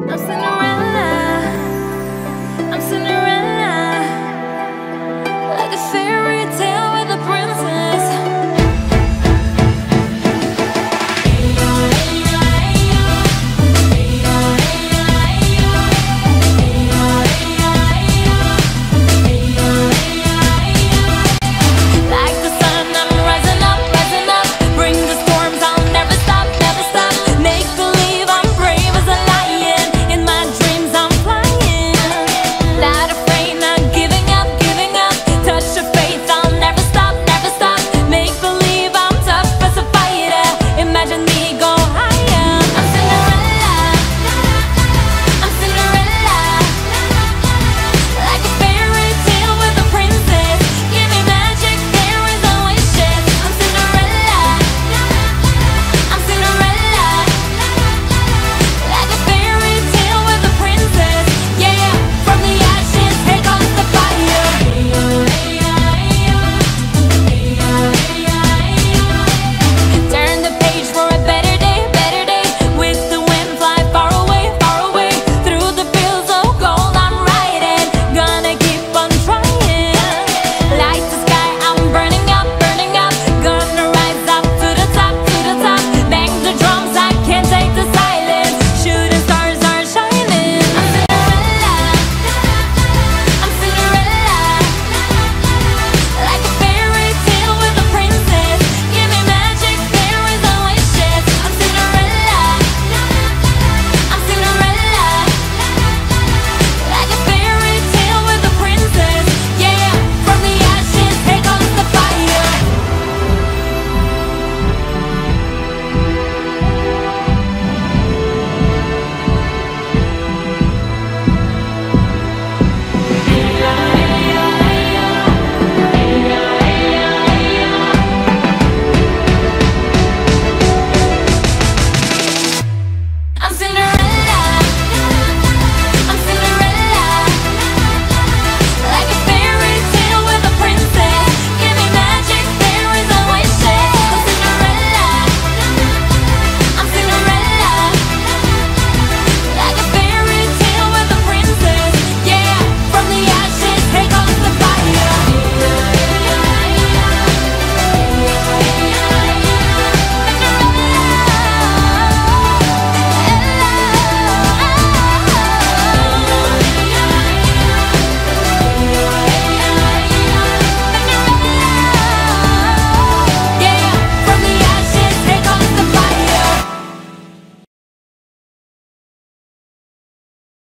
I'm